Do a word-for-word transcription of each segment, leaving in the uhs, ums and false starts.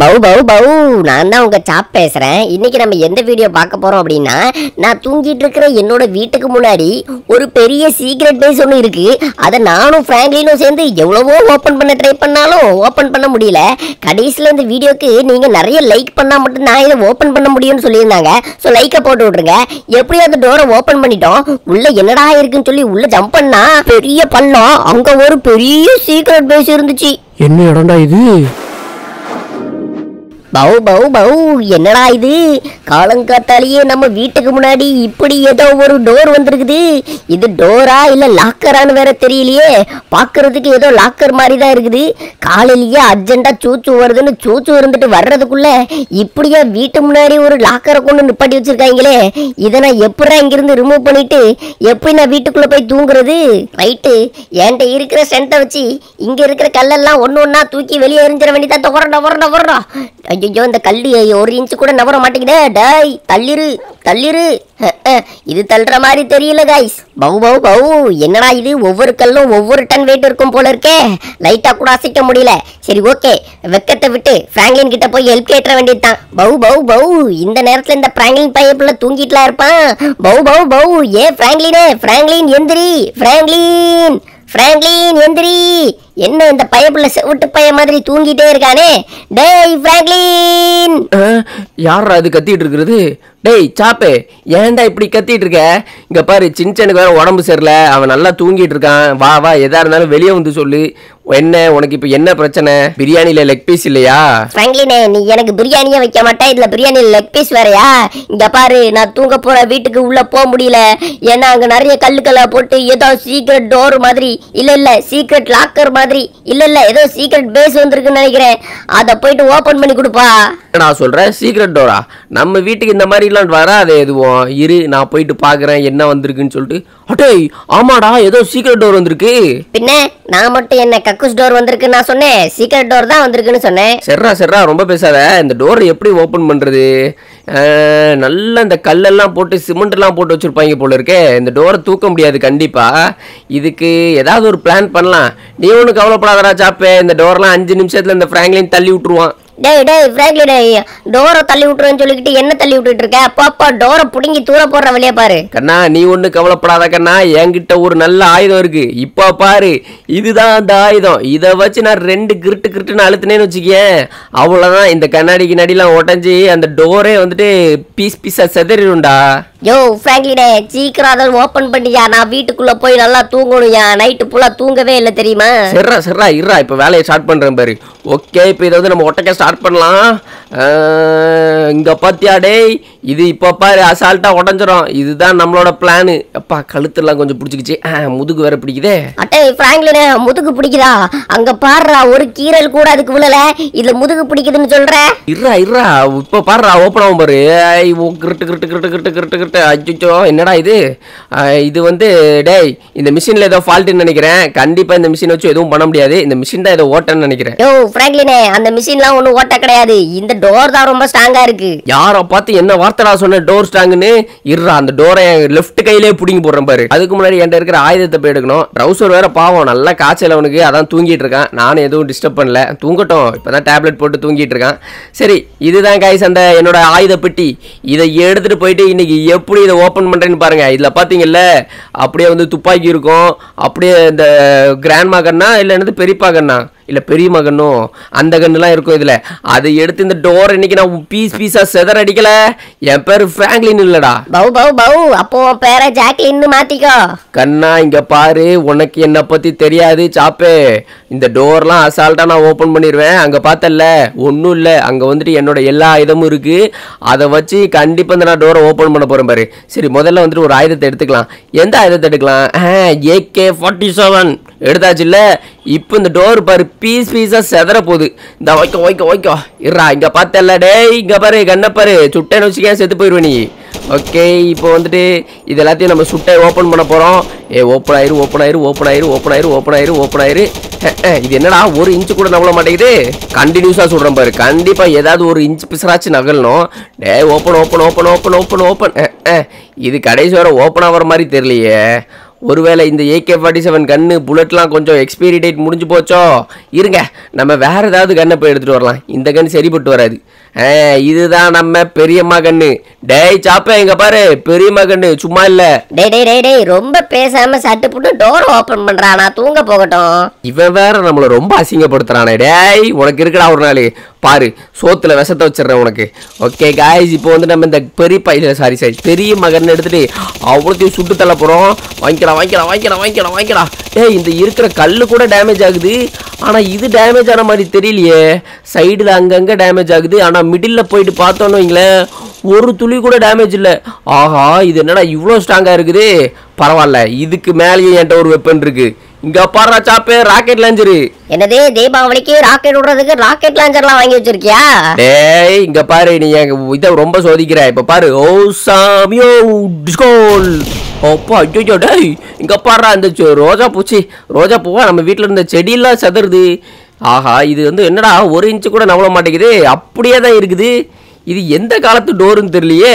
பவு பவு பவு நான் தான் உங்க சாப் பேசுறேன். இன்னைக்கு நம்ம எந்த வீடியோ பார்க்க போறோம் அப்படின்னா, நான் தூங்கிட்டு இருக்கிற என்னோட வீட்டுக்கு முன்னாடி ஒரு பெரிய சீக்ரெட் பேஸ் ஒன்று இருக்கு. அதை நானும் ஃப்ராங்க்லினும் சேர்ந்து எவ்வளவோ ஓப்பன் பண்ண ட்ரை பண்ணாலும் ஓப்பன் பண்ண முடியல. கடைசியில் இந்த வீடியோக்கு நீங்க நிறைய லைக் பண்ணா மட்டும் நான் இதை ஓப்பன் பண்ண முடியும்னு சொல்லியிருந்தாங்க. ஸோ லைக்கை போட்டு விட்டுருங்க. எப்படியும் அந்த டோரை ஓப்பன் பண்ணிட்டோம். உள்ள என்னடா இருக்குன்னு சொல்லி உள்ள ஜம்ப் பண்ணா பெரிய பள்ளம், அங்க ஒரு பெரிய சீக்ரெட் பேஸ் இருந்துச்சு. என்ன இடம்டா இது? பவு பவு பவு என்னடா இது? காலங்காத்தாலேயே நம்ம வீட்டுக்கு முன்னாடி இப்படி ஏதோ ஒரு டோர் வந்திருக்குது. இது டோரா இல்லை லாக்கரான்னு வேற தெரியலையே. பார்க்கறதுக்கு ஏதோ லாக்கர் மாதிரி தான் இருக்குது. காலையிலேயே அர்ஜென்ட்டாக சூச்சு வருதுன்னு சூச்சு இருந்துட்டு வர்றதுக்குள்ள இப்படியே வீட்டு முன்னாடி ஒரு லாக்கரை கொண்டு நிப்பாட்டி வச்சிருக்காங்களே. இதை நான் எப்படா இங்கிருந்து ரிமூவ் பண்ணிட்டு எப்படி நான் வீட்டுக்குள்ளே போய் தூங்குறது? ரைட்டு, என்கிட்ட இருக்கிற ஸ்ட்ரென்த்தை வச்சு இங்கே இருக்கிற கல்லெல்லாம் ஒன்று ஒன்றா தூக்கி வெளியே எரிஞ்சிட வேண்டிதான். துவரண்டா உரண்டா உரண்டா ஐயோ, இந்த கல்லு ஒரு இன்ச்சு கூட நவர மாட்டேங்குதே. டாய் தள்ளிரு தள்ளிரு, இது தள்ளுற மாதிரி தெரியல காய்ஸ். பவு பவு பவு என்னடா இது? ஒவ்வொரு கல்லும் ஒவ்வொரு டன் வெயிட் இருக்கும் போல இருக்கே. லைட்டாக கூட அசைக்க முடியல. சரி ஓகே, வெக்கத்தை விட்டு ஃப்ராங்க்லின் கிட்ட போய் ஹெல்ப் கேட்ட வேண்டியது தான். பவு பவு பவு இந்த நேரத்தில் இந்த ஃப்ராங்க்லின் பையப்புள்ள தூங்கிட்டுலாம் இருப்பான். பவு பவு பவு ஏ ஃப்ராங்க்லினே, ஃப்ராங்க்லின் எந்திரி, ஃப்ராங்க்லின் ஃப்ராங்க்லின் எந்திரி. என்ன இந்த பையப்புள்ள செவிட்டு பைய மாதிரி தூங்கிட்டே இருக்கானே? டேய் ஃப்ராங்க்லின், யாரா அது கத்திட்டு இருக்கிறது? டேய் சாப்பே, ஏன்டா இப்படி கத்திட்டு இருக்க? இங்க பாரு, சின்சனுக்கு வேற உடம்பு சரியில்லை, அவன் நல்லா தூங்கிட்டு இருக்கான். வா வா, எதா இருந்தாலும் வெளியே வந்து சொல்லு. என்ன உனக்கு இப்போ என்ன பிரச்சனை? பிரியாணியில லெக் பீஸ் இல்லையா? ஃப்ராங்க்லினே, நீ எனக்கு பிரியாணியே வைக்க மாட்டேன், இதுல பிரியாணியில லெக் பீஸ் வேறையா? இங்க பாரு, நான் தூங்க போற வீட்டுக்கு உள்ள போக முடியல, ஏன்னா அங்க நிறைய கல்லுக்கல்ல போட்டு ஏதோ சீக்ரெட் டோர் மாதிரி, இல்ல இல்ல சீக்ரெட் லாக்கர் மாதிரி, இல்ல இல்ல ஏதோ சீக்ரெட் பேஸ் வந்திருக்குன்னு நினைக்கிறேன். அதை போயிட்டு ஓபன் பண்ணி கொடுப்பா. நான் சொல்றேன் சீக்ரெட் டோரா? நம்ம வீட்டுக்கு இந்த மாதிரி எல்லாம் வராது எதுவும். இரு, நான் போயிட்டு பாக்குறேன் என்ன வந்திருக்குன்னு சொல்லிட்டு. அடே ஆமாடா, ஏதோ சீக்ரெட் டோர் வந்திருக்கு. பின்ன நான் மட்டும் என்ன கக்கூஸ் டோர் வந்திருக்கு நான் சொன்னேன்? சீக்ரெட் டோர் தான் வந்திருக்குன்னு சொன்னேன். சரிடா சரிடா, ரொம்ப பேசாத. இந்த டோர் எப்படி ஓபன் பண்றது? நல்லா இந்த கல்லெல்லாம் போட்டு சிமெண்ட் எல்லாம் போட்டு வச்சிருப்பாங்க போல இருக்கே. இந்த டோரை தூக்க முடியாது கண்டிப்பா. இதுக்கு ஏதாவது ஒரு பிளான் பண்ணலாம். நீ ஒன்றும் கவலைப்படாதடா சாப்பே, இந்த டோர்லாம் அஞ்சு நிமிஷத்துல இந்த ஃப்ராங்க்லின் தள்ளி விட்டுருவான். டேய் டேய் ஃப்ராங்க்லின், டேய் டோரை தள்ளி விட்டுருன்னு சொல்லிக்கிட்டு என்ன தள்ளி விட்டுட்டு இருக்க? அப்பா அப்பா, டோரை பிடுங்கி தூர போடுற வழியா பாரு. கண்ணா நீ ஒன்றும் கவலைப்படாத கண்ணா, என்கிட்ட ஒரு நல்ல ஆயுதம் இருக்கு. இப்போ பாரு, இதுதான் அந்த ஆயுதம். இதை வச்சு நான் ரெண்டு கிருட்டு கிருட்டுன்னு அழுத்தினேன்னு வச்சுக்கேன், அவ்வளோதான். இந்த கண்ணாடி கிண்ணாடிலாம் உடஞ்சி அந்த டோரே வந்துட்டு பீஸ் பீஸாக செதறிடும்டா. யோ ஃப்ராங்க்லினே, சீக்கிரம் அதை ஓப்பன் பண்ணியா, நான் வீட்டுக்குள்ளே போய் நல்லா தூங்கணும்யா. நைட்டு ஃபுல்லாக தூங்கவே இல்லை தெரியுமா. சரிடா சரிடா இருடா, இப்போ வேலையை ஸ்டார்ட் பண்ணுறேன் பாரு. ஓகே, இப்போ இதை வந்து நம்ம ஒட்டக்க ஸ்டார்ட் பண்ணலாம். இங்கே பார்த்தியா டேய், இது இப்போ பாரு அசால்ட்டாக உடஞ்சிரும். இதுதான் நம்மளோட பிளானு. அப்பா கழுத்துலாம் கொஞ்சம் பிடிச்சிக்கிச்சு, முதுகு வேற பிடிக்குதே. அட்டே ஃப்ராங்க்லினே, முதுகு பிடிக்குதா? அங்கே பாடுறா, ஒரு கீரல் கூட அதுக்கு விழலை, இதில் முதுகு பிடிக்குதுன்னு சொல்கிறேன். இருடா இருடா, இப்போ பாடுறா ஓப்பன் ஆகும் பாரு. கிருட்டு கிருட்டு கிருட்டு கிருட்டு கிருட்டு அச்சோ, என்னடா இது? இது வந்து டேய், இந்த மிஷின்ல ஏதோ ஃபால்ட்னு நினைக்கிறேன். கண்டிப்பா இந்த மிஷின் வச்சு எதுவும் பண்ண முடியாது. இந்த மிஷின் தான் ஏதோ ஓட்டன்னு நினைக்கிறேன். யோ ஃப்ராங்க்லினே, அந்த மிஷின்லாம் ஒண்ணு ஓட்ட கிடையாது. இந்த டோர் தான் ரொம்ப ஸ்ட்ராங்கா இருக்கு. யாரோ பார்த்து என்ன வார்த்தைடா சொன்ன டோர் ஸ்ட்ராங்னு? இருடா, அந்த டோரை லெஃப்ட் கையிலே புடிங்கி போறேன் பாரு. அதுக்கு முன்னாடி என்கிட்ட இருக்கிற ஆயுதத்தை போய் எடுக்கணும். ட்ரௌசர் வேற பாவம் நல்லா காய்ச்சல் அவனுக்கு, அதான் தூங்கிட்டு இருக்கான். நானும் எதுவும் டிஸ்டர்ப் பண்ணல, தூங்கட்டும். இப்பதான் டேப்லெட் போட்டு தூங்கிட்டு இருக்கான். சரி, இதுதான் கைஸ் அந்த என்னோட ஆயுத பெட்டி. இதை எடுத்துட்டு போயிட்டு இன்னைக்கு எப்படி இதை ஓப்பன் பண்ணுறேன்னு பாருங்கள். இதில் பார்த்தீங்கல்ல, அப்படியே வந்து துப்பாக்கி இருக்கும். அப்படியே இந்த கிராண்ட் மகன்னா இல்லை என்னது பெரியப்பா கண்ணா இல்லை பெரிய மகனும் அந்த கண்ணுலாம் இருக்கும் இதில். அதை எடுத்து இந்த டோர் இன்னைக்கு நான் பீஸ் பீஸாக செதற அடிக்கல. என் பேர் ஃப்ராங்க்லின் இல்லடா. பவு பவு பவு அப்போ பேரை ஜாக்லின்னு மாற்றிக்கோ. கண்ணா இங்கே பாரு, உனக்கு என்னை பற்றி தெரியாது சாப்பே. இந்த டோர்லாம் அசால்ட்டாக நான் ஓப்பன் பண்ணிடுவேன். அங்கே பார்த்தல ஒன்றும் இல்லை, அங்கே வந்துட்டு என்னோட எல்லா ஆயுதமும் இருக்குது. அதை வச்சு கண்டிப்பாக இந்த நான் டோரை ஓப்பன் பண்ண போகிறேன் பாரு. சரி, முதல்ல வந்துட்டு ஒரு ஆயுதத்தை எடுத்துக்கலாம். எந்த ஆயுதத்தை எடுக்கலாம்? ஏகே ஃபார்ட்டி செவன் எடுத்தாச்சு இல்லை. இப்போ இந்த டோர் பாரு பீஸ் பீஸாக செதற போகுது. இந்த ஓய்க்கோ ஓய்க்கோ ஓய்க்கோ இருடா, இங்கே பார்த்தல்ல டேய், இங்கே பாரு கண்ணப்பாரு, சுட்டேன்னு வச்சுக்கே செத்து போயிடுவே நீ. ஓகே, இப்போ வந்துட்டு இது எல்லாத்தையும் நம்ம சுட்டை ஓப்பன் பண்ண போகிறோம். ஏ ஓப்பன் ஆயிரு ஓப்பன் ஆயிரு ஓப்பன் ஆயிரு ஓப்பன் ஆயிரு ஓப்பன் ஆயிரு ஓப்பன் ஆயிரு. இது என்னடா ஒரு இன்ச்சு கூட நகல மாட்டேங்குது? கண்டினியூஸாக சொல்கிறேன் பாரு, கண்டிப்பாக ஏதாவது ஒரு இன்ச்சு பிசராச்சு நகலணும். டே open open open open open open. இது கடைசி வர ஓப்பன் ஆகிற மாதிரி தெரியலையே. ஒருவேளை இந்த A K forty-seven கன்னு புல்லட்லாம் கொஞ்சம் எக்ஸ்பைரி டேட் முடிஞ்சு போச்சோ இருங்க நம்ம வேற ஏதாவது கன்னை போய் எடுத்துட்டு வரலாம் இந்த கன் சரிப்பட்டு வராது இதுதான் நம்ம பெரியம்மா கன்னு டேய் சாப்ப எங்க பாரு பெரியம்மா கன்னு சும்மா இல்ல டேய் டேய் டேய் டேய் ரொம்ப பேசாம சட்டு போட்டு டோர் ஓபன் பண்றானா தூங்க போகட்டும் இவன் வேற நம்மள ரொம்ப அசிங்கப்படுத்துறானே டேய் உனக்கு இருக்கடா ஒரு நாள் பாரு சோத்துல விஷத்தை வச்சிரறேன் உனக்கு ஓகே गाइस இப்போ வந்து நம்ம இந்த பெரிய பைல சாரி சாரி பெரிய மகன் எடுத்துட்டு அவளோட சுட்டு தள்ள போறோம் வாங்கிடா வாங்கிடா வாங்கிடா வாங்கிடா வாங்கிடா டேய் இந்த இருக்குற கல்லு கூட டேமேஜ் ஆகுது ஆனா இது டேமேஜ் ஆன மாதிரி தெரியலையே சைடுல அங்கங்க டேமேஜ் ஆகுது ஆனா மிடில்ல போய்ட்டு பார்த்தோம்னுங்களே ஒரு துளி கூட டேமேஜ் இல்ல ஆஹா இது என்னடா இவ்ளோ ஸ்ட்ராங்கா இருக்குது பரவாயில்லை இதுக்கு மேலயே ஏன்ட்ட ஒரு வெப்பன் இருக்கு இங்க பாறா சாப்பே ராக்கெட் லாஞ்சர் என்னது தீபாவளிக்கு ராக்கெட் விடுறதுக்கு ராக்கெட் லாஞ்சர்லாம் வாங்கி வச்சிருக்கியா டேய் இங்க பாரு நீ இத ரொம்ப சோதிக்கிற இப்ப பாரு ஓ சாமியோ டிஸ்கோல் அப்பா ஐயோ டேய் இங்க பாறா அந்த ரோஜா பூச்சி ரோஜா பூவா நம்ம வீட்ல இருந்த செடியெல்லாம் சதறுது ஆஹா இது வந்து என்னடா ஒரு இன்ச் கூட நவள மாட்டேங்குது அப்படியே தான் இருக்குது இது எந்த காலத்து டோர்னு தெரியலையே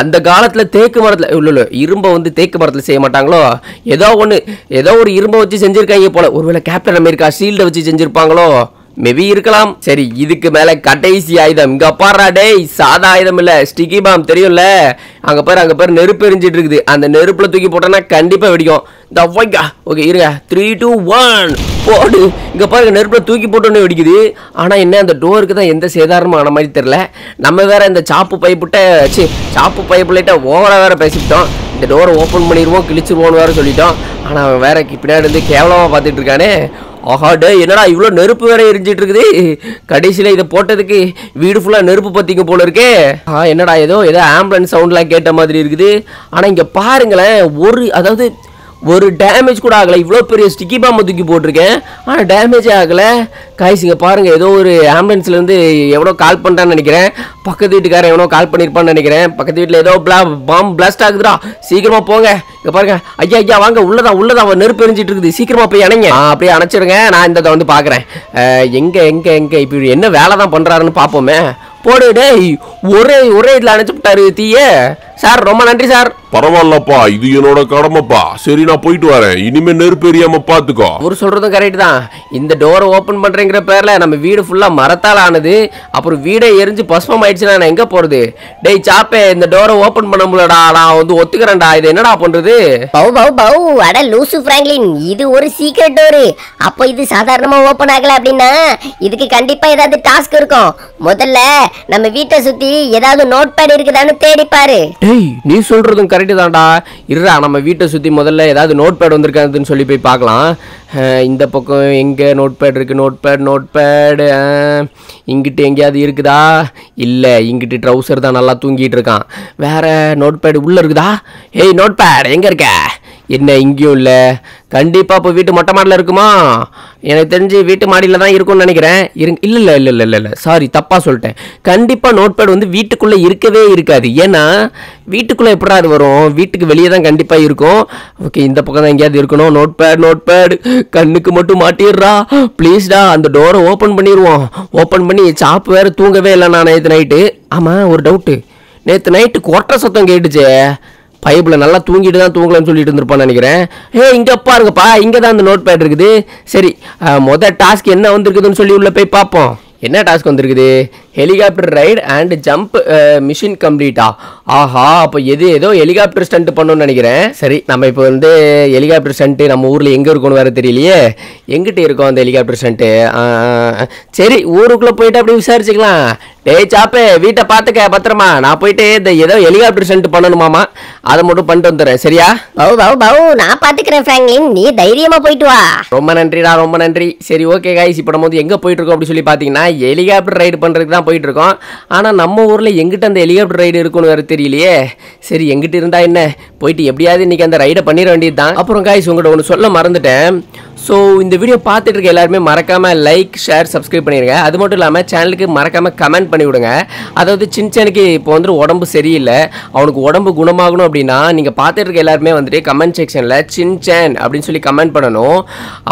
அந்த காலத்துல தேக்கு மரத்துல இல்ல இரும்ப வந்து தேக்கு மரத்துல செய்ய மாட்டாங்களோ ஏதோ ஒன்னு ஏதோ ஒரு இரும்ப வச்சு செஞ்சிருக்காங்க போல ஒருவேளை கேப்டன் அமெரிக்கா ஷீல்ட வச்சு செஞ்சிருப்பாங்களோ மேபி இருக்கலாம் சரி இதுக்கு மேல கடைசி ஆயுதம் இங்க பாறா டேய் சாதா ஆயுதம் இல்ல ஸ்டிக்கி பாம் தெரியும்ல அங்க பாரு அங்க பாரு நெருப்பு எரிஞ்சிட்டு இருக்குது அந்த நெருப்புல தூக்கி போட்டனா கண்டிப்பா வெடிக்கும் த வைக்கா ஓகே இருங்க three two one போடு இங்க பாருங்க நெருப்புல தூக்கி போட்டுனே வெடிக்குது ஆனா என்ன அந்த டோருக்கு தான் எந்த சேதாரமும் ஆன மாதிரி தெரியல நம்ம வேற இந்த சாப்பு பைப்புட்ட சீ சாப்பு பைப்புலட்ட ஓவரா வேற பேசிட்டோம் இந்த டோரை ஓபன் பண்ணிடுவோம் கிழிச்சுடுவோம்னு வேற சொல்லிட்டோம் ஆனா அவன் வேற பின்னாடி இருந்து கேவலமா பார்த்துட்டு இருக்கானே ஆஹா டே என்னடா இவ்ளோ நெருப்பு வேற எரிஞ்சிட்டு இருக்குது கடைசில இத போட்டதுக்கு வீடு ஃபுல்லா நெருப்பு பத்திங்க போல இருக்கே ஆ என்னடா ஏதோ ஏதோ ஆம்புலன்ஸ் சவுண்ட்லாம் கேட்ட மாதிரி இருக்குது ஆனா இங்க பாருங்களே ஒரு அதாவது ஒரு டேமேஜ் கூட ஆகல இவ்ளோ பெரிய ஸ்டிக்கி பாம் தூக்கி போட்டுருக்கேன் ஆனா டேமேஜ் ஆகல गाइस இங்க பாருங்க ஏதோ ஒரு ஆம்புலன்ஸ்ல இருந்து எவனோ கால் பண்றான்னு நினைக்கிறேன் பக்கத்து வீட்டுக்காரன் எவனோ கால் பண்ணிருப்பான்னு நினைக்கிறேன் பக்கத்து வீட்ல ஏதோ பாம் பிளாஸ்ட் ஆகுதுடா சீக்கிரமா போங்க இங்க பாருங்க ஐயா ஐயா வாங்க உள்ளதா உள்ளதா நெருப்பு எரிஞ்சிட்டு இருக்குது சீக்கிரமா போய் அணைங்க அப்படியே அணைச்சிருங்க நான் இந்த வந்து பாக்குறேன் எங்க எங்க எங்க இப்ப என்ன வேலை தான் பண்றாருன்னு பாப்போமே போடு டேய் ஒரே ஒரே இதுல அணைச்சுட்டாரு தீய சார் ரொம்ப நன்றி சார் பரவாயில்லப்பா இது என்னோட கடமைப்பா சரி நான் போயிட்டு வரேன் இனிமே நெருப்பு எரியாம பாத்துக்கோ ஒரு சொல்றதும் கரெக்ட் தான் இந்த டோரை ஓபன் பண்றேங்கிற பேர்ல நம்ம வீடு ஃபுல்லா மரத்தால் ஆனது அப்புறம் வீடே எரிஞ்சு பஸ்மம் ஆயிடுச்சுன்னா நான் எங்க போறது டேய் சாப்பே இந்த டோரை ஓபன் பண்ண முடியலடா நான் வந்து ஒத்துக்கிறேன்டா இது என்னடா பண்றது பவு பவு பவு அட லூசு பிராங்க்லின் இது ஒரு சீக்ரெட் டோர் அப்ப இது சாதாரணமா ஓபன் ஆகல அப்படினா இதுக்கு கண்டிப்பா ஏதாவது டாஸ்க் இருக்கும் முதல்ல நம்ம வீட்டை சுத்தி ஏதாவது நோட் பேட் இருக்குதான்னு தேடி பாரு டேய் நீ சொல்றதும் கரெக்ட் தான்டா இருடா நம்ம வீட்டை சுத்தி முதல்ல ஏதாவது நோட் பேட் வந்திருக்காதுன்னு சொல்லி போய் பார்க்கலாம் இந்த பக்கம் எங்கே நோட் பேட் இருக்குது நோட் பேட் நோட் பேடு இங்கிட்டு எங்கேயாவது இருக்குதா இல்லை இங்கிட்டு ட்ரௌசர் தான் நல்லா தூங்கிட்டு இருக்கான் வேற நோட் பேடு உள்ளே இருக்குதா ஏய் நோட் பேட் எங்கே இருக்க என்ன இங்கேயும் இல்லை கண்டிப்பாக இப்போ வீட்டு மொட்டை மாடியில் இருக்குமா எனக்கு தெரிஞ்சு வீட்டு மாடியில் தான் இருக்கும்னு நினைக்கிறேன் இருங்க இல்லை இல்லை இல்லை இல்லை இல்லை சாரி தப்பாக சொல்லிட்டேன் கண்டிப்பாக நோட் பேட் வந்து வீட்டுக்குள்ளே இருக்கவே இருக்காது ஏன்னா வீட்டுக்குள்ளே எப்படா அது வரும் வீட்டுக்கு வெளியே தான் கண்டிப்பாக இருக்கும் ஓகே இந்த பக்கம் தான் எங்கேயாவது இருக்கணும் நோட் பேட் நோட் பேடு கண்ணுக்கு மட்டும் மாட்டிடுறா ப்ளீஸ்டா அந்த டோரை ஓப்பன் பண்ணிடுவோம் ஓப்பன் பண்ணி சாப்பு வேறு தூங்கவே இல்லை நான் நேற்று நைட்டு ஆமாம் ஒரு டவுட்டு நேற்று நைட்டு கொட்டை சத்தம் கேட்டுச்சே பைப்பில் நல்லா தூங்கிட்டு தான் தூங்கலாம்னு சொல்லிட்டு இருந்திருப்பான்னு நினைக்கிறேன் ஏ இங்கே பாருங்கப்பா இங்கே தான் அந்த நோட் பேட் இருக்குது சரி மொதல் டாஸ்க் என்ன வந்திருக்குதுன்னு சொல்லி உள்ளே போய் பார்ப்போம் என்ன டாஸ்க் வந்திருக்குது helicopter ride and jump mission கம்ப்ளீட்டா ஆஹா அப்போ எது ஏதோ ஹெலிகாப்டர் ஸ்டண்ட் பண்ணணும்னு நினைக்கிறேன் சரி நம்ம இப்போ வந்து ஹெலிகாப்டர் ஸ்டண்ட்டு நம்ம ஊரில் எங்கே இருக்கோன்னு வேறு தெரியலையே எங்கிட்ட இருக்கோம் அந்த ஹெலிகாப்டர் ஸ்டண்ட்டு சரி ஊருக்குள்ளே போயிட்டு அப்படியே விசாரிச்சுக்கலாம் டேய் சாப்பே வீட்டை பார்த்துக்க பத்திரமா நான் போயிட்டு இந்த ஏதோ ஹெலிகாப்டர் ஸ்டண்ட் பண்ணணுமாமா அதை மட்டும் பண்ணிட்டு வந்துடுறேன் சரியா பவு பவு பவு நான் பார்த்துக்கிறேன் ஃப்ராங்க்லின் நீ தைரியமாக போயிட்டு வா ரொம்ப நன்றிடா ரொம்ப நன்றி சரி ஓகே காய்ஸ் இப்போ நம்ம வந்து எங்கே போயிட்டு இருக்கோம் அப்படின்னு சொல்லி பார்த்தீங்கன்னா ஹெலிகாப்டர் ரைடு பண்ணுறதுக்கு தான் போயிட்டு இருக்கோம் ஆனா நம்ம ஊர்ல எங்கிட்ட அந்த ஹெலிகாப்டர் ரைடு இருக்குன்னு வேற தெரியலையே சரி எங்கிட்ட இருந்தா என்ன போயிட்டு எப்படியாவது இன்னைக்கு அந்த ரைடை பண்ணிட வேண்டியதுதான் அப்புறம் காய்ஸ் உங்கள்கிட்ட ஒன்று சொல்ல மறந்துட்டேன் ஸோ இந்த வீடியோ பார்த்துட்டு இருக்க எல்லாருமே மறக்காம லைக் ஷேர் சப்ஸ்கிரைப் பண்ணிடுங்க அது மட்டும் இல்லாமல் சேனலுக்கு மறக்காம கமெண்ட் பண்ணி விடுங்க அதாவது சின்சனுக்கு இப்போ வந்துட்டு உடம்பு சரியில்லை அவனுக்கு உடம்பு குணமாகணும் அப்படின்னா நீங்க பார்த்துட்டு இருக்க எல்லாருமே வந்துட்டு கமெண்ட் செக்ஷன்ல சின்சன் அப்படின்னு சொல்லி கமெண்ட் பண்ணணும்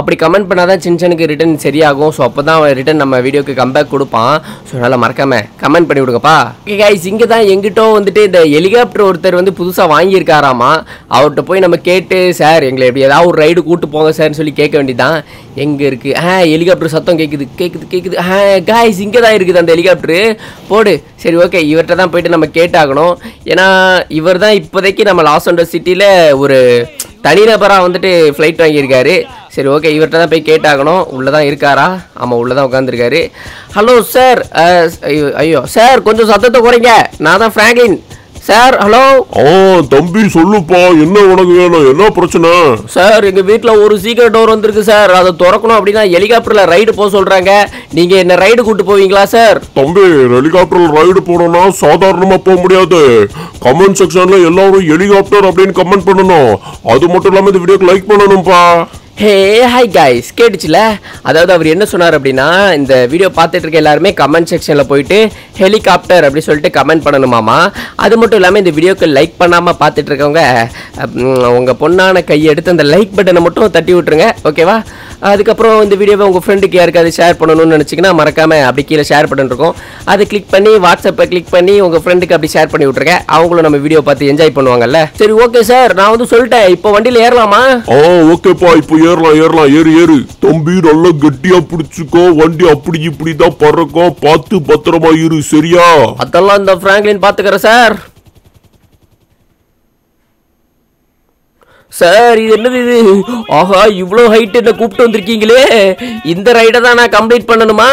அப்படி கமெண்ட் பண்ணாதான் சின்சனுக்கு ரிட்டர்ன் சரியாகும் ஸோ அப்போ தான் ரிட்டர்ன் நம்ம வீடியோக்கு கம்பேக் கொடுப்பான் ஸோ அதனால மறக்காம கமெண்ட் பண்ணி விடுங்கப்பா. ஓகே கைஸ், இங்கே தான் எங்கிட்ட வந்துட்டு இந்த ஹெலிகாப்டர் ஒருத்தர் வந்து புதுசாக வாங்கியிருக்காராமா. அவர்கிட்ட போய் நம்ம கேட்டு சார் எங்களை எப்படி ஏதாவது ஒரு ரைடு கூப்பிட்டு போங்க சார்னு சொல்லி கேட்க வேண்டியதான். எங்கே இருக்குது? ஆ ஹெலிகாப்டர் சத்தம் கேட்குது கேட்குது கேட்குது ஆ கைஸ் இங்கே தான் இருக்குது அந்த ஹெலிகாப்டரு போடு. சரி ஓகே, இவர்கிட்ட தான் போயிட்டு நம்ம கேட்டாகணும். ஏன்னா இவர் தான் இப்போதைக்கு நம்ம லாஸ் ஏஞ்சல்ஸ் சிட்டியில் ஒரு தனிநபராக வந்துட்டு ஃப்ளைட் வாங்கியிருக்காரு. சரி ஓகே, இவர்கிட்ட தான் போய் கேட்டாகணும். உள்ளே தான் இருக்காரா? ஆமாம், உள்ளே தான் உட்காந்துருக்காரு. Hello sir. ஐயோ சார், கொஞ்சம் சத்தத்தை குறைங்க. நான் தான் ஃப்ராங்க்லின் சார். ஹலோ. ஆ தம்பி சொல்லுப்பா, என்ன உனக்கு வேணும், என்ன பிரச்சனை? சார் எங்கள் வீட்டில் ஒரு சீக்கிரம் டோர் வந்திருக்கு சார். அதை திறக்கணும் அப்படின்னா ஹெலிகாப்டரில் ரைடு போக சொல்கிறாங்க. நீங்கள் என்ன ரைடு கூப்பிட்டு போவீங்களா சார்? தம்பி ஹெலிகாப்டரில் ரைடு போகணும்னா சாதாரணமாக போக முடியாது. கமெண்ட் செக்ஷனில் எல்லாரும் ஹெலிகாப்டர் அப்படின்னு கமெண்ட் பண்ணணும். அது மட்டும் இல்லாமல் இந்த வீடியோக்கு லைக் பண்ணணும்ப்பா. ஹே ஹாய் கைஸ், கேட்டுச்சுல? அதாவது அவர் என்ன சொன்னார் அப்படின்னா, இந்த வீடியோ பார்த்துட்டு இருக்க எல்லாருமே கமெண்ட் செக்ஷனில் போயிட்டு ஹெலிகாப்டர் அப்படின்னு சொல்லிட்டு கமெண்ட் பண்ணணுமாமா. அது மட்டும் இல்லாமல் இந்த வீடியோக்கு லைக் பண்ணாமல் பார்த்துட்டு இருக்கவங்க உங்கள் பொண்ணான கையை எடுத்து அந்த லைக் பட்டனை மட்டும் தட்டி விட்டுருங்க, ஓகேவா? அதுக்கப்புறம் இந்த வீடியோவை உங்கள் ஃப்ரெண்டுக்கு யாருக்காவது ஷேர் பண்ணணும்னு நினச்சிங்கன்னா மறக்காமல் அப்படி கீழே ஷேர் பட்டன் இருக்கும், அதை கிளிக் பண்ணி வாட்ஸ்அப்பை கிளிக் பண்ணி உங்கள் ஃப்ரெண்டுக்கு அப்படி ஷேர் பண்ணி விட்ருங்க. அவங்களும் நம்ம வீடியோ பார்த்து என்ஜாய் பண்ணுவாங்கல்ல. சரி ஓகே சார், நான் வந்து சொல்லிட்டேன். இப்போ வண்டியில் ஏறலாமா? ஓ ஓகேப்பா, இப்போ ஏறலாம் ஏறலாம், ஏறு ஏறு. தம்பி நல்லா கெட்டியா பிடிச்சுக்கோ, வண்டி அப்படி இப்படிதான் பறக்கும், பார்த்து பத்திரமா இரு, சரியா? அதெல்லாம் இந்த பிராங்க்லின் பாத்துக்கற சார். சார் இது என்னது இது? ஆஹா, இவ்வளோ ஹைட் என்ன கூப்பிட்டு வந்திருக்கீங்களே. இந்த ரைடை தான் நான் கம்ப்ளீட் பண்ணணுமா?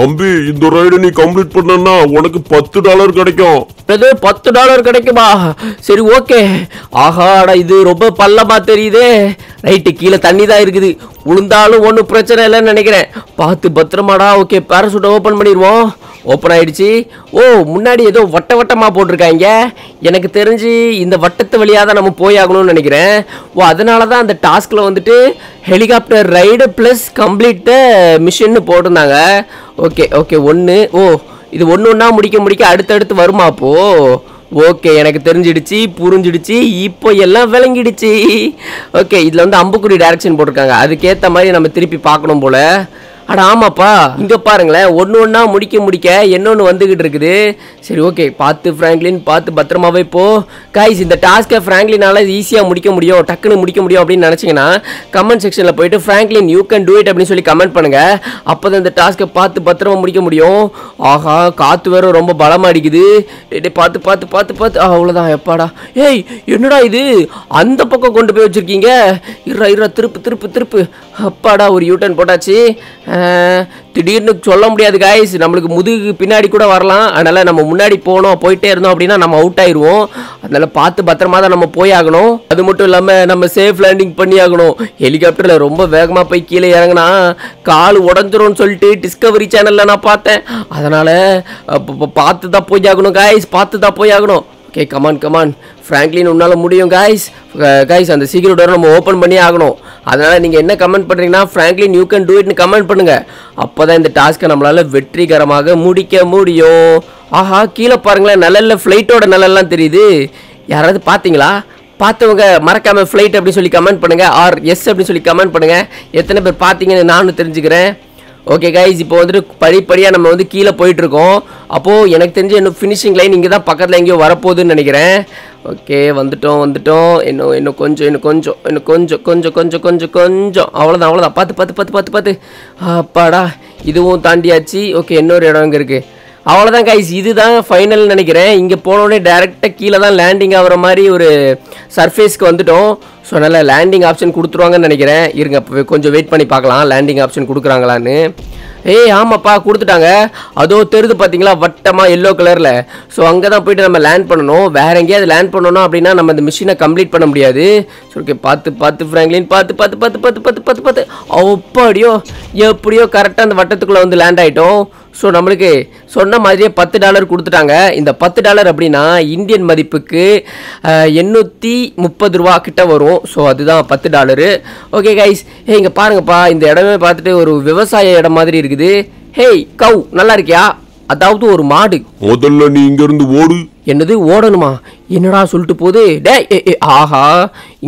தம்பி இந்த ரைடை நீ கம்ப்ளீட் பண்ணனா உனக்கு பத்து டாலர் கிடைக்கும். அது பத்து டாலர் கிடைக்குமா? சரி ஓகே. ஆஹாடா, இது ரொம்ப பள்ளமா தெரியுதே. ரைட்டு, கீழே தண்ணி தான் இருக்குது, விழுந்தாலும் ஒன்றும் பிரச்சனை இல்லைன்னு நினைக்கிறேன். பார்த்து பத்திரமாடா. ஓகே, பேராசூட்டை ஓப்பன் பண்ணிடுவோம். ஓப்பன் ஆகிடுச்சு. ஓ, முன்னாடி ஏதோ வட்ட வட்டமாக போட்டிருக்காங்க. எனக்கு தெரிஞ்சு இந்த வட்டத்து வழியாக தான் நம்ம போய் ஆகணும்னு நினைக்கிறேன். ஓ, அதனால தான் அந்த டாஸ்கில் வந்துட்டு helicopter ride plus complete the மிஷின்னு போட்டிருந்தாங்க. ஓகே ஓகே, ஒன்று. ஓ, இது ஒன்று ஒன்றா முடிக்க முடிக்க அடுத்தடுத்து வருமா? அப்போது ஓகே, எனக்கு தெரிஞ்சிடுச்சு, புரிஞ்சிடுச்சு, இப்போ எல்லாம் விளங்கிடுச்சு. ஓகே, இதில் வந்து அம்புக்குடி டைரக்ஷன் போட்டிருக்காங்க, அதுக்கேற்ற மாதிரி நம்ம திருப்பி பார்க்கணும் போல். அட ஆமாப்பா, இங்கே பாருங்களேன், ஒன்று ஒன்றா முடிக்க முடிக்க என்னொன்று வந்துக்கிட்டு இருக்குது. சரி ஓகே, பார்த்து ஃப்ராங்க்லின், பார்த்து பத்திரமாவே போ. கைஸ், இந்த டாஸ்க்கை ஃப்ராங்க்லினால் ஈஸியாக முடிக்க முடியும், டக்குன்னு முடிக்க முடியும் அப்படின்னு நினச்சிங்கன்னா கமெண்ட் செக்ஷனில் போயிட்டு Franklin you can do it அப்படின்னு சொல்லி கமெண்ட் பண்ணுங்கள். அப்போ தான் இந்த டாஸ்க்கை பார்த்து பத்திரமா முடிக்க முடியும். ஆஹா, காற்று வேறு ரொம்ப பலமாக அடிக்குது. பார்த்து பார்த்து பார்த்து பார்த்து அவ்வளோதான். எப்பாடா, ஏய் என்னடா இது, அந்த பக்கம் கொண்டு போய் வச்சுருக்கீங்க. இருறா இருறா, திருப்பு திருப்பு திருப்பு. அப்பாடா, ஒரு யூட்டர்ன் போட்டாச்சு. திடீர்னு சொல்ல முடியாது காய்ஸ், நம்மளுக்கு முதுகு பின்னாடி கூட வரலாம். அதனால் நம்ம முன்னாடி போனோம் போயிட்டே இருந்தோம் அப்படின்னா நம்ம அவுட் ஆயிடுவோம். அதனால் பார்த்து பத்திரமா தான் நம்ம போய் ஆகணும். அது மட்டும் இல்லாமல் நம்ம சேஃப் லேண்டிங் பண்ணி ஆகணும். ஹெலிகாப்டரில் ரொம்ப வேகமாக போய் கீழே இறங்கினா கால் உடஞ்சிரும்னு சொல்லிட்டு டிஸ்கவரி சேனலில் நான் பார்த்தேன். அதனால் பார்த்து தான் போய் ஆகணும் காய்ஸ், பார்த்து தான் போய் ஆகணும். ஓகே, கமான் கமான் ஃப்ராங்க்லின், உன்னால் முடியும் காய்ஸ். காய்ஸ், அந்த சீக்கிரம் டோர் நம்ம ஓப்பன் பண்ணி ஆகணும். அதனால் நீங்கள் என்ன கமெண்ட் பண்ணுறீங்கன்னா ஃப்ராங்க்லின் யூ கேன் டூ இட்னு கமெண்ட் பண்ணுங்கள். அப்போ தான் இந்த டாஸ்க்கை நம்மளால் வெற்றிகரமாக முடிக்க முடியும். ஆஹா, கீழே பாருங்களேன், நிழலில் ஃப்ளைட்டோட நிழல்லாம் தெரியுது. யாராவது பார்த்தீங்களா? பார்த்தவங்க மறக்காமல் ஃப்ளைட் அப்படின்னு சொல்லி கமெண்ட் பண்ணுங்கள், ஆர் எஸ் அப்படின்னு சொல்லி கமெண்ட் பண்ணுங்கள். எத்தனை பேர் பார்த்தீங்கன்னு நானும் தெரிஞ்சுக்கிறேன். ஓகே கைஸ், இப்போ வந்துட்டு படிப்படியாக நம்ம வந்து கீழே போயிட்டுருக்கோம். அப்போது எனக்கு தெரிஞ்சு இன்னும் ஃபினிஷிங் லைன் இங்கே தான் பக்கத்தில் எங்கேயோ வரப்போகுதுன்னு நினைக்கிறேன். ஓகே, வந்துட்டோம் வந்துட்டோம். இன்னும் இன்னும் கொஞ்சம் இன்னும் கொஞ்சம் இன்னும் கொஞ்சம் கொஞ்சம் கொஞ்சம் கொஞ்சம் கொஞ்சம் அவ்வளோதான் அவ்வளோதான். பார்த்து பார்த்து பார்த்து பார்த்து பார்த்து அப்பாடா, இதுவும் தாண்டியாச்சு. ஓகே, இன்னொரு இடம் இங்கே இருக்குது. அவ்வளோதான் கைஸ், இது தான் ஃபைனல் நினைக்கிறேன். இங்கே போனோடனே டேரெக்டாக கீழே தான் லேண்டிங் ஆகிற மாதிரி ஒரு சர்ஃபேஸ்க்கு வந்துவிட்டோம். ஸோ நல்லா லேண்டிங் ஆப்ஷன் கொடுத்துருவாங்கன்னு நினைக்கிறேன். இருங்க, அப்போ கொஞ்சம் வெயிட் பண்ணி பார்க்கலாம் லேண்டிங் ஆப்ஷன் கொடுக்குறாங்களான்னு. ஏய் ஆமாப்பா, கொடுத்துட்டாங்க. அதோ தெரியுது பார்த்தீங்களா, வட்டமாக எல்லோ கலரில். ஸோ அங்கே தான் போய்ட்டு நம்ம லேண்ட் பண்ணணும். வேறு எங்கேயாவது லேண்ட் பண்ணணும் அப்படின்னா நம்ம இந்த மிஷினை கம்ப்ளீட் பண்ண முடியாது. ஸோ ஓகே, பார்த்து பார்த்து ஃப்ராங்க்லின், பார்த்து பார்த்து பார்த்து பார்த்து பார்த்து பார்த்து பார்த்து அப்படியோ எப்படியோ கரெக்டாக அந்த வட்டத்துக்குள்ளே வந்து லேண்ட் ஆகிட்டோம். ஸோ நம்மளுக்கு சொன்ன மாதிரியே பத்து டாலர் கொடுத்துட்டாங்க. இந்த பத்து டாலர் அப்படின்னா இந்தியன் மதிப்புக்கு எண்ணூற்றி முப்பது ரூபா கிட்ட வரும். ஸோ அதுதான் பத்து டாலரு. ஓகே கைஸ், ஏ இங்கே பாருங்கப்பா, இந்த இடமே பார்த்துட்டு ஒரு விவசாய இடம் மாதிரி இருக்குது. ஹேய் கவ், நல்லா இருக்கியா? அதாவது ஒரு மாடு. முதல்ல நீ இங்கிருந்து ஓடு. என்னது ஓடணுமா என்னடா சொல்லிட்டு போதே டே ஆஹா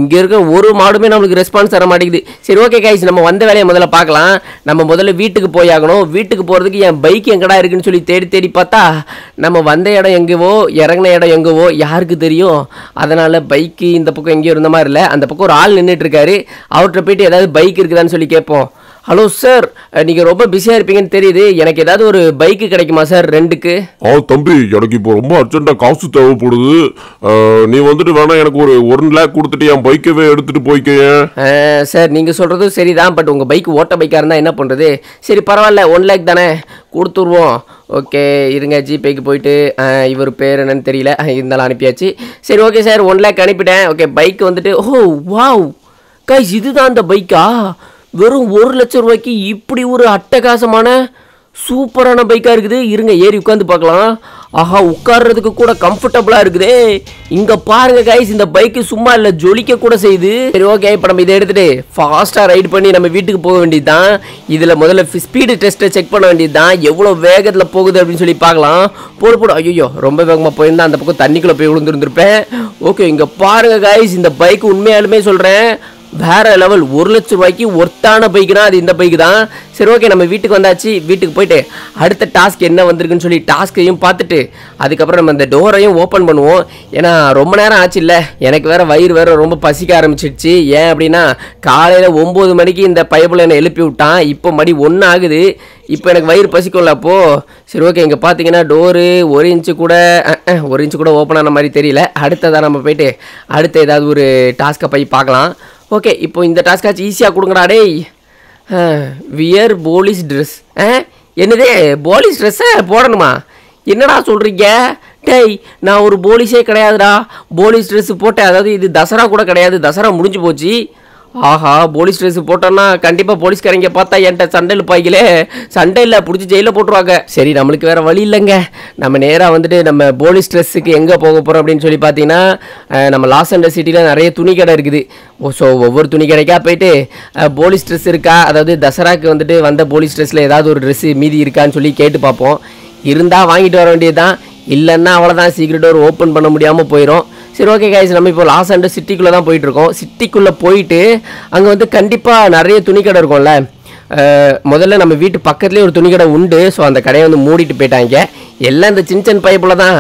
இங்கே இருக்க ஒரு மாடுமே நம்மளுக்கு ரெஸ்பான்ஸ் தர மாட்டேங்குது. சரி ஓகே கைஸ் நம்ம வந்த வேலையை முதல்ல பார்க்கலாம். நம்ம முதல்ல வீட்டுக்கு போய் ஆகணும். வீட்டுக்கு போகிறதுக்கு என் பைக் எங்கடா இருக்குன்னு சொல்லி தேடி தேடி பார்த்தா நம்ம வந்த இடம் எங்கேவோ இறங்கின இடம் எங்கேவோ யாருக்கு தெரியும். அதனால் பைக்கு இந்த பக்கம் எங்கேயோ இருந்த மாதிரி இல்லை. அந்த பக்கம் ஒரு ஆள் நின்றுட்டுருக்காரு. அவர்கிட்ட போய்ட்டு ஏதாவது பைக் இருக்குதான்னு சொல்லி கேட்போம். ஹலோ சார், நீங்கள் ரொம்ப பிஸியாக இருப்பீங்கன்னு தெரியுது. எனக்கு ஏதாவது ஒரு பைக்கு கிடைக்குமா சார் ரெண்டுக்கு? ஆ தம்பி, எனக்கு இப்போ ரொம்ப அர்ஜென்ட்டாக காசு தேவைப்படுது. நீ வந்துட்டு வேணா எனக்கு ஒரு ஒன் லேக் கொடுத்துட்டு என் பைக்கவே எடுத்துகிட்டு போய்க்க. சார் நீங்கள் சொல்கிறதும் சரி தான், பட் உங்கள் பைக் ஓட்ட பைக்காக இருந்தால் என்ன பண்ணுறது? சரி பரவாயில்ல, ஒன் லேக் தானே கொடுத்துருவோம். ஓகே இருங்க, ஜிபேக்கு போயிட்டு இவர் பேர் என்னன்னு தெரியல, இருந்தாலும் அனுப்பியாச்சு. சரி ஓகே சார், ஒன் லேக் அனுப்பிட்டேன். ஓகே பைக் வந்துட்டு ஓ வாவ் கைஸ், இதுதான் அந்த பைக்கா? வெறும் ஒரு லட்சம் ரூபாய்க்கு இப்படி ஒரு அட்டகாசமான சூப்பரான பைக்காக இருக்குது. இருங்க ஏறி உட்காந்து பார்க்கலாம். ஆஹா, உட்கார்றதுக்கு கூட கம்ஃபர்டபுளாக இருக்குதே. இங்கே பாருங்கள் கைஸ், இந்த பைக்கு சும்மா இல்லை, ஜொலிக்க கூட செய்யுது. சரி ஓகே, இப்போ நம்ம இதை எடுத்துகிட்டு ஃபாஸ்ட்டாக ரைட் பண்ணி நம்ம வீட்டுக்கு போக வேண்டியது தான். இதில் முதல்ல ஸ்பீடு டெஸ்ட்டை செக் பண்ண வேண்டியது தான், எவ்வளோ வேகத்தில் போகுது அப்படின்னு சொல்லி பார்க்கலாம். போட போட ஐயோ ரொம்ப வேகமாக போயிருந்தா அந்த பக்கம் தண்ணிக்குள்ளே போய் விழுந்துருந்துருப்பேன். ஓகே இங்கே பாருங்கள் கைஸ், இந்த பைக்கு உண்மையாலுமே சொல்கிறேன் வேறு லெவல். ஒரு லட்ச ரூபாய்க்கு ஒர்த்தான பைக்குனா அது இந்த பைக்கு தான். சரி ஓகே, நம்ம வீட்டுக்கு வந்தாச்சு. வீட்டுக்கு போயிட்டு அடுத்த டாஸ்க் என்ன வந்திருக்குன்னு சொல்லி டாஸ்க்கையும் பார்த்துட்டு அதுக்கப்புறம் நம்ம இந்த டோரையும் ஓப்பன் பண்ணுவோம். ஏன்னா ரொம்ப நேரம் ஆச்சு இல்லை, எனக்கு வேறு வயிறு வேறு ரொம்ப பசிக்க ஆரம்பிச்சிடுச்சு. ஏன் அப்படின்னா காலையில் ஒம்பது மணிக்கு இந்த பைப்பில் என்னை எழுப்பி விட்டான். இப்போ மணி ஒன்று ஆகுது, இப்போ எனக்கு வயிறு பசிக்கும்ல அப்போது. சரி ஓகே, இங்கே பார்த்தீங்கன்னா டோரு ஒரு இன்ச்சு கூட ஒரு இன்ச்சு கூட ஓப்பன் ஆன மாதிரி தெரியல. அடுத்ததான் நம்ம போயிட்டு அடுத்த ஏதாவது ஒரு டாஸ்க்கை போய் பார்க்கலாம். ஓகே இப்போ இந்த டாஸ்காச்சு ஈஸியாக கொடுங்கடா. டே வியர் போலீஸ் ட்ரெஸ். ஆ என்னது போலீஸ் ட்ரெஸ்ஸை போடணுமா? என்னடா சொல்கிறீங்க? டேய் நான் ஒரு போலீஸே கிடையாதுடா. போலீஸ் ட்ரெஸ்ஸு போட்டேன், அதாவது இது தசரா கூட கிடையாது, தசரா முடிஞ்சு போச்சு. ஆஹா போலீஸ் ட்ரெஸ்ஸு போட்டோன்னா கண்டிப்பாக போலீஸ்காரங்க பார்த்தா என்கிட்ட சண்டையில் பாய்க்கலே சண்டை இல்லை பிடிச்சி ஜெயிலில் போட்டுருவாங்க. சரி நம்மளுக்கு வேறு வழி இல்லைங்க. நம்ம நேராக வந்துட்டு நம்ம போலீஸ் ட்ரெஸ்ஸுக்கு எங்கே போக போகிறோம் அப்படின்னு சொல்லி பார்த்தீங்கன்னா நம்ம லாஸ் ஏஞ்சல்ஸ் சிட்டியில் நிறைய துணி கடை இருக்குது. ஸோ ஒவ்வொரு துணி கடைக்காக போயிட்டு போலீஸ் ட்ரெஸ் இருக்கா, அதாவது தசராக்கு வந்துட்டு வந்த போலீஸ் ட்ரெஸ்ஸில் ஏதாவது ஒரு ட்ரெஸ்ஸு மீதி இருக்கான்னு சொல்லி கேட்டு பார்ப்போம். இருந்தால் வாங்கிட்டு வர வேண்டியது தான், இல்லைன்னா அவ்வளோதான், சீக்ரெட் டோர் ஓப்பன் பண்ண முடியாமல் போயிடும். சரி ஓகே கைஸ், நம்ம இப்போ லாஸ் ஏஞ்சல்ஸ் சிட்டிக்குள்ளே தான் போயிட்டுருக்கோம். சிட்டிக்குள்ளே போயிட்டு அங்கே வந்து கண்டிப்பாக நிறைய துணி கடை இருக்கும்ல. முதல்ல நம்ம வீட்டு பக்கத்துலேயே ஒரு துணி கடை உண்டு. ஸோ அந்த கடையை வந்து மூடிட்டு போயிட்டாங்க. எல்லாம் இந்த சின்சன் பைப்பில் தான்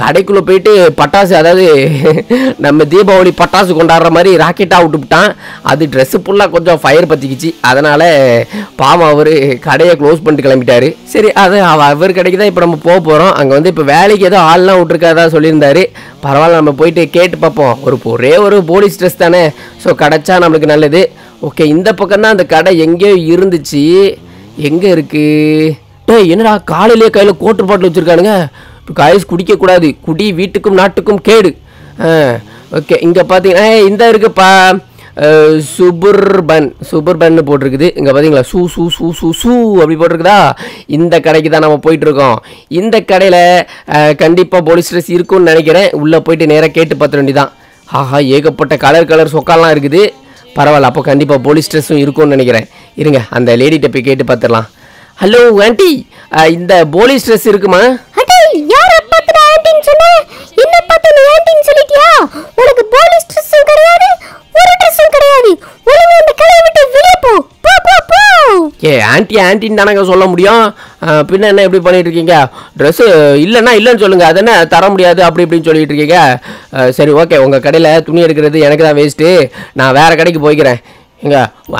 கடைக்குள்ளே போயிட்டு பட்டாசு, அதாவது நம்ம தீபாவளி பட்டாசு கொண்டாடுற மாதிரி ராக்கெட்டாக விட்டுவிட்டான். அது ட்ரெஸ்ஸு ஃபுல்லாக கொஞ்சம் ஃபயர் பற்றிக்கிச்சு. அதனால் பாவம் அவர் கடையை க்ளோஸ் பண்ணிட்டு கிளம்பிட்டார். சரி அது அவர் கடைக்கு தான் இப்போ நம்ம போக போகிறோம். அங்கே வந்து இப்போ வேலைக்கு ஏதோ ஆள்லாம் விட்ருக்காதா சொல்லியிருந்தார். பரவாயில்ல நம்ம போயிட்டு கேட்டு பார்ப்போம். ஒரு ஒரே ஒரு போலீஸ் ட்ரெஸ் தானே, ஸோ கிடச்சா நம்மளுக்கு நல்லது. ஓகே இந்த பக்கம் தான் அந்த கடை எங்கேயோ இருந்துச்சு. எங்கே இருக்குது? டே என்னடா காலையிலேயே கையில் கோட்டு பாட்டில் வச்சுருக்கானுங்க. இப்போ காய்ஸ் குடிக்கக்கூடாது, குடி வீட்டுக்கும் நாட்டுக்கும் கேடு. ஓகே இங்கே பார்த்தீங்கன்னா இந்த இருக்குப்பா சூப்பர்பன் சூப்பர்பன்னு போட்டிருக்குது. இங்கே பார்த்தீங்களா சூ சூ சூ சூ சூ அப்படி போட்டிருக்குதா? இந்த கடைக்கு தான் நம்ம போயிட்டுருக்கோம். இந்த கடையில் கண்டிப்பாக போலீஸ் ட்ரெஸ் இருக்கும்னு நினைக்கிறேன். உள்ளே போயிட்டு நேராக கேட்டு பார்த்துட வேண்டிதான். ஆஹா ஏகப்பட்ட கலர் கலர் சொக்கால்லாம் இருக்குது. பரவாயில்ல, அப்போ கண்டிப்பாக போலீஸ் ட்ரெஸ்ஸும் இருக்கும்னு நினைக்கிறேன். இருங்க அந்த லேடிகிட்ட போய் கேட்டு பார்த்துடலாம். ஹலோ ஆண்டி, இந்த போலீஸ் ட்ரெஸ் இருக்குமா? ஏ ஆண்டி ஆண்டின்னு தானங்க சொல்ல முடியும், பின்ன என்ன எப்படி பண்ணிட்டு இருக்கீங்க? ட்ரெஸ்ஸு இல்லைன்னா இல்லைன்னு சொல்லுங்கள், அது என்ன தர முடியாது அப்படி இப்படின்னு சொல்லிட்டு இருக்கீங்க. சரி ஓகே, உங்கள் கடையில் துணி எடுக்கிறது எனக்கு தான் வேஸ்ட்டு, நான் வேறு கடைக்கு போய்க்கிறேன். இங்கே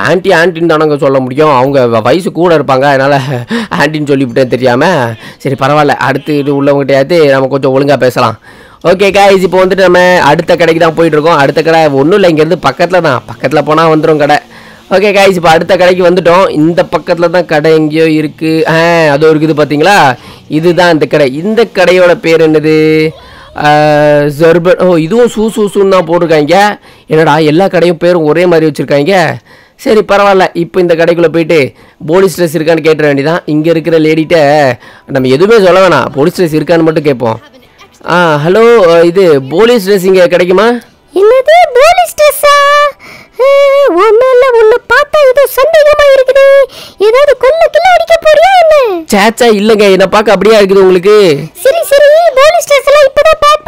ஆண்டி ஆண்டின்னு தானங்க சொல்ல முடியும், அவங்க வயசு கூட இருப்பாங்க, அதனால் ஆண்டின்னு சொல்லிவிட்டேன் தெரியாமல். சரி பரவாயில்ல, அடுத்து இது உள்ளவங்ககிட்டையாவது நம்ம கொஞ்சம் ஒழுங்காக பேசலாம். ஓகே கைஸ், இப்போ வந்துட்டு நம்ம அடுத்த கடைக்கு தான் போயிட்டுருக்கோம். அடுத்த கடை ஒன்றும் இல்லை, இங்கேருந்து பக்கத்தில் தான், பக்கத்தில் போனால் வந்துடும் கடை. ஓகே கைஸ், இப்போ அடுத்த கடைக்கு வந்துவிட்டோம். இந்த பக்கத்தில் தான் கடை எங்கேயோ இருக்குது. ஆ அதோ இருக்குது பார்த்தீங்களா, இதுதான் இந்த கடை. இந்த கடையோட பேர் என்னது? ஜர்பன். ஓ இதுவும் சூ சூ சூன்னு தான் போட்டிருக்காங்க. என்னடா எல்லா கடையும் பேரும் ஒரே மாதிரி வச்சுருக்காங்க. சரி பரவாயில்ல, இப்போ இந்த கடைக்குள்ளே போயிட்டு போலீஸ் ட்ரெஸ் இருக்கான்னு கேட்டுற வேண்டியதான். இங்கே இருக்கிற லேடிகிட்ட நம்ம எதுவுமே சொல்ல வேணாம், போலீஸ் ட்ரெஸ் இருக்கான்னு மட்டும் கேட்போம். ஆ ஹலோ, இது போலீஸ் ட்ரெஸ் இங்கே கிடைக்குமா? என்னது போலீஸ் ட்ரெஸ்ஸா? இல்லங்க, என்ன பார்க்க அப்படியே இருக்குது உங்களுக்கு. சரி சரி போலீஸ் ஸ்டேஷன்ல இப்பதான் பேக்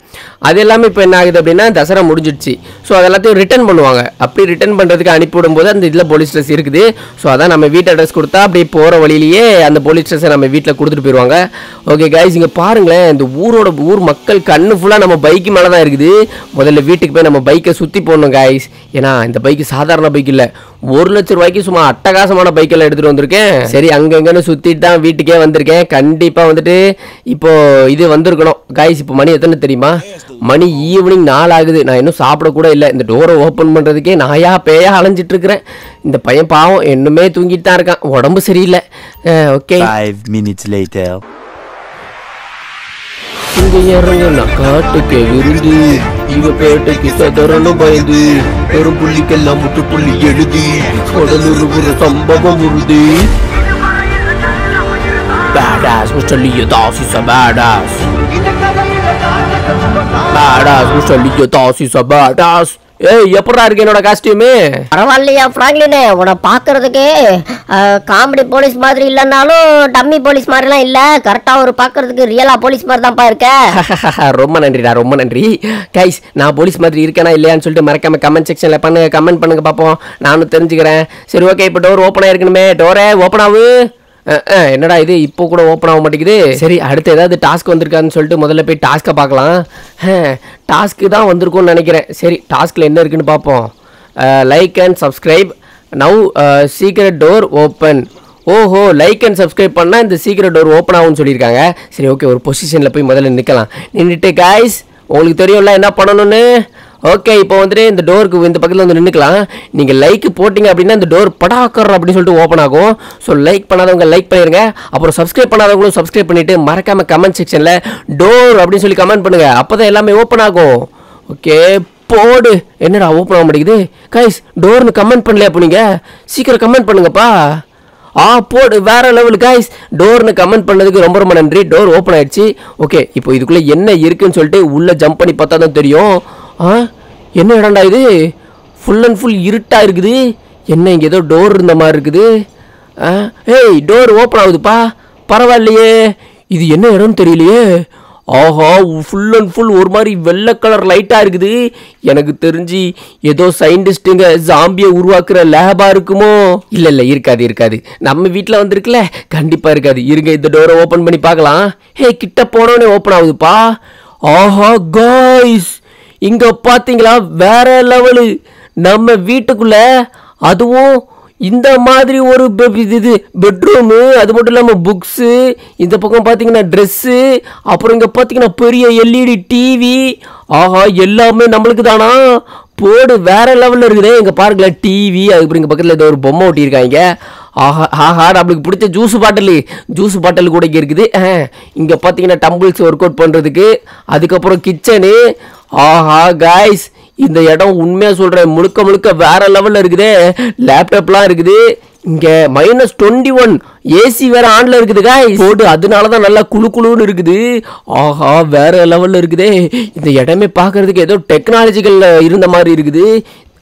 அது எல்லாமே இப்போ என்ன ஆகுது அப்படின்னா தசரா முடிஞ்சிடுச்சு. ஸோ அது எல்லாத்தையும் ரிட்டர்ன் பண்ணுவாங்க. அப்படி ரிட்டர்ன் பண்ணுறதுக்கு அனுப்பிவிடும் போது அந்த இதில் போலீஸ் ட்ரெஸ் இருக்குது. ஸோ அதான் நம்ம வீட்டு அட்ரஸ் கொடுத்தா அப்படி போகிற வழியிலேயே அந்த போலீஸ் ட்ரெஸ்ஸை நம்ம வீட்டில் கொடுத்துட்டு போயிடுவாங்க. ஓகே கைஸ், இங்கே பாருங்களேன், இந்த ஊரோட ஊர் மக்கள் கண்ணு ஃபுல்லாக நம்ம பைக்கு மேலே தான் இருக்குது. முதல்ல வீட்டுக்கு போய் நம்ம பைக்கை சுற்றி போடணும் கைஸ். ஏன்னா இந்த பைக்கு சாதாரண பைக் இல்லை, ஒரு லட்ச ரூபாய்க்கு சும்மா அட்டகாசமான பைக்கெல்லாம் எடுத்துகிட்டு வந்திருக்கேன். சரி, அங்கங்கன்னு சுற்றிட்டு தான் வீட்டுக்கே வந்திருக்கேன். கண்டிப்பாக வந்துட்டு இப்போது இது வந்திருக்கணும் கைஸ். இப்போ மணி எத்தனை தெரியுமா? மணி ஈவினிங் நாலு ஆகுது. நான் இன்னும் சாப்பிடக்கூட இல்லை. இந்த டோரை ஓப்பன் பண்ணுறதுக்கே நாயா பேயா அலைஞ்சிட்டு இருக்கிறேன். இந்த பையன் பாவம் இன்னுமே தூங்கிட்டு தான் இருக்கான், உடம்பு சரியில்லை. ஓகே, காட்டுக்கே விருந்து இவ பேட்டைக்கு சதரணம் பயந்து பெரும் புள்ளிக்கெல்லாம் முற்றுப்புள்ளி எழுதி உடலுறு சம்பவம் உறுதி. எப்படா இருக்கு என்னோட காஸ்டியூம்? பரவாயில்லையா பிராங்க்லினே, உன பாக்குறதுக்கு காமெடி போலீஸ் மாதிரி இல்லைனாலும் டம்மி போலீஸ் மாதிரிலாம் இல்லை, கரெக்டாக ஒரு பார்க்கறதுக்கு ரியலாக போலீஸ் மாதிரி தான்ப்பா இருக்கேன். ரொம்ப நன்றிடா, ரொம்ப நன்றி கைஸ். நான் போலீஸ் மாதிரி இருக்கேனா இல்லையான்னு சொல்லிட்டு மறக்காமல் கமெண்ட் செக்ஷனில் பண்ணு கமெண்ட் பண்ணுங்க பார்ப்போம், நானும் தெரிஞ்சுக்கிறேன். சரி ஓகே, இப்போ டோர் ஓப்பனாக இருக்கணுமே. டோரே ஓப்பன் ஆகு. என்னடா இது இப்போ கூட ஓப்பன் ஆக மாட்டேங்குது. சரி, அடுத்து ஏதாவது டாஸ்க் வந்திருக்கான்னு சொல்லிட்டு முதல்ல போய் டாஸ்க்கை பார்க்கலாம். டாஸ்க்கு தான் வந்திருக்கும்னு நினைக்கிறேன். சரி, டாஸ்கில் என்ன இருக்குன்னு பார்ப்போம். Like and subscribe now secret door open. ஓஹோ, லைக் அண்ட் சப்ஸ்கிரைப் பண்ணால் இந்த சீக்ரெட் டோர் ஓப்பன் ஆகும்னு சொல்லியிருக்காங்க. சரி ஓகே, ஒரு பொசிஷனில் போய் முதல்ல நிற்கலாம். நின்றுட்டு கைஸ் உங்களுக்கு தெரியும்ல என்ன பண்ணணும்னு. ஓகே, இப்போ வந்துட்டு இந்த டோருக்கு இந்த பக்கத்தில் வந்து நின்றுக்கலாம். நீங்கள் லைக் போட்டிங்க அப்படின்னா இந்த டோர் படாக்கர் அப்படின்னு சொல்லிட்டு ஓப்பன் ஆகும். ஸோ லைக் பண்ணாதவங்க லைக் பண்ணிடுங்க. அப்புறம் சப்ஸ்கிரைப் பண்ணாதவங்களும் சப்ஸ்கிரைப் பண்ணிவிட்டு மறக்காமல் கமெண்ட் செக்ஷனில் டோர் அப்படின்னு சொல்லி கமெண்ட் பண்ணுங்கள். அப்போ தான் எல்லாமே ஓப்பன் ஆகும். ஓகே போடு, என்னடா ஓப்பன் ஆக மாட்டேங்குது கைஸ்? டோர்னு கமெண்ட் பண்ணலையா? அப்போ நீங்கள் சீக்கிரம் கமெண்ட் பண்ணுங்கப்பா. ஆ போடு, வேறு லெவல் கைஸ். டோர்னு கமெண்ட் பண்ணதுக்கு ரொம்ப ரொம்ப நன்றி. டோர் ஓப்பன் ஆகிடுச்சு. ஓகே, இப்போ இதுக்குள்ளே என்ன இருக்குதுன்னு சொல்லிட்டு உள்ளே ஜம்ப் பண்ணி பார்த்தா தான் தெரியும். ஆ, என்ன இடம்டா இது? ஃபுல் அண்ட் ஃபுல் இருட்டாக இருக்குது. என்ன இங்கே ஏதோ டோர் இருந்த மாதிரி இருக்குது. ஆ, ஏய் டோர் ஓப்பன் ஆகுதுப்பா, பரவாயில்லையே. இது என்ன இடம்னு தெரியலையே. ஆஹா, ஃபுல் அண்ட் ஃபுல் ஒரு மாதிரி வெள்ளை கலர் லைட்டாக இருக்குது. எனக்கு தெரிஞ்சு ஏதோ சயின்டிஸ்ட்டுங்க ஜாம்பியை உருவாக்குற லேபாக இருக்குமோ? இல்லை இல்லை இருக்காது இருக்காது, நம்ம வீட்டில் வந்துருக்குல்ல, கண்டிப்பாக இருக்காது. இருங்க, இந்த டோரை ஓப்பன் பண்ணி பார்க்கலாம். ஹே, கிட்ட போனோடனே ஓப்பன் ஆகுதுப்பா. ஆஹா காய்ஸ், இங்கே பார்த்தீங்களா வேற லெவலு. நம்ம வீட்டுக்குள்ளே அதுவும் இந்த மாதிரி ஒரு இது பெட்ரூமு, அது மட்டும் இல்லாமல் புக்ஸு, இந்த பக்கம் பார்த்தீங்கன்னா ட்ரெஸ்ஸு, அப்புறம் இங்கே பார்த்தீங்கன்னா பெரிய எல்இடி டிவி. ஆஹா, எல்லாமே நம்மளுக்கு தானா? போடு, வேறு லெவலில் இருக்குது. இங்கே பாருங்களேன் டிவி, அதுக்கப்புறம் இங்கே பக்கத்தில் ஏதோ ஒரு பொம்மை ஒட்டியிருக்காங்க. ஆஹா ஆஹா, நம்மளுக்கு பிடிச்ச ஜூஸு பாட்டில், ஜூஸு பாட்டில் கூட இங்கே இருக்குது. இங்கே பார்த்தீங்கன்னா டம்பிள்ஸ் ஒர்க் அவுட் பண்ணுறதுக்கு, அதுக்கப்புறம் கிச்சனு. ஆஹா காய்ஸ், இந்த இடம் உண்மையாக சொல்கிறேன் முழுக்க முழுக்க வேறு லெவலில் இருக்குது. லேப்டாப்லாம் இருக்குது. இங்கே மைனஸ் டுவெண்ட்டி ஒன் ஏசி வேறு ஆனில் இருக்குது காய்ஸ். போடு, அதனால தான் நல்லா குழு குழுன்னு இருக்குது. ஆஹா, வேறு லெவலில் இருக்குதே. இந்த இடமே பார்க்குறதுக்கு ஏதோ டெக்னாலஜிக்கல் இருந்த மாதிரி இருக்குது.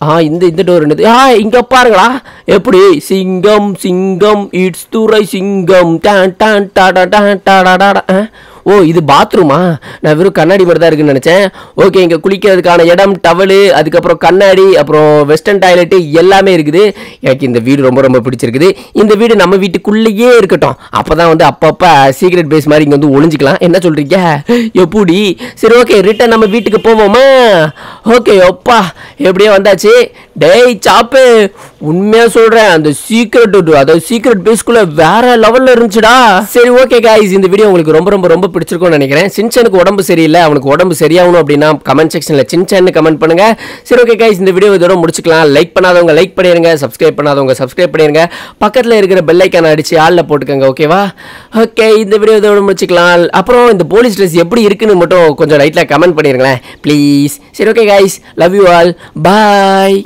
ஆ, இந்த இந்த டோர் என்னது? ஆ, இங்கே பாருங்களா எப்படி சிங்கம் சிங்கம் இட்ஸ் துரை சிங்கம் டான் டான் டாடா டான் டாடா டாடா. ஓ, இது பாத்ரூமா? நான் வெறும் கண்ணாடி மட்டும் தான் இருக்குன்னு நினச்சேன். ஓகே, இங்கே குளிக்கிறதுக்கான இடம், டவலு, அதுக்கப்புறம் கண்ணாடி, அப்புறம் வெஸ்டர்ன் டாய்லெட்டு எல்லாமே இருக்குது. எனக்கு இந்த வீடு ரொம்ப ரொம்ப பிடிச்சிருக்குது. இந்த வீடு நம்ம வீட்டுக்குள்ளேயே இருக்கட்டும். அப்போ தான் வந்து அப்பப்போ சீக்ரெட் பேஸ் மாதிரி இங்கே வந்து ஒளிஞ்சிக்கலாம். என்ன சொல்கிறீங்க? எப்படி? சரி ஓகே, ரிட்டன் நம்ம வீட்டுக்கு போவோமா? ஓகே, அப்பா எப்படியே வந்தாச்சு. டேய் சாப்பு, உண்மையாக சொல்கிறேன் அந்த சீக்ரெட், அதாவது சீக்ரெட் பேஸ்க்குள்ளே வேறு லெவலில் இருந்துச்சுடா. சரி ஓகே கைஸ், இந்த வீடியோ உங்களுக்கு ரொம்ப ரொம்ப ரொம்ப பிடிச்சிருக்கும்னு நினைக்கிறேன். சின்சனுக்கு உடம்பு சரியில்லை, அவனுக்கு உடம்பு சரியாகணும் அப்படின்னா கமெண்ட் செக்ஷனில் சின்சன்னு கமெண்ட் பண்ணுங்கள். சரி ஓகே கைஸ், இந்த வீடியோ இதோட முடிச்சுக்கலாம். லைக் பண்ணாதவங்க லைக் பண்ணிடுங்க, சப்ஸ்கிரைப் பண்ணாதவங்க சப்ஸ்கிரைப் பண்ணிடுங்க, பக்கத்தில் இருக்கிற பெல் ஐக்கான அடிச்சு ஆளில் போட்டுக்கோங்க. ஓகேவா? ஓகே, இந்த வீடியோ இதோட முடிச்சுக்கலாம். அப்புறம் இந்த போலீஸ் ட்ரெஸ் எப்படி இருக்குன்னு மட்டும் கொஞ்சம் லைட்டில் கமெண்ட் பண்ணிடுங்களேன் ப்ளீஸ். சரி okay guys, love you all, bye.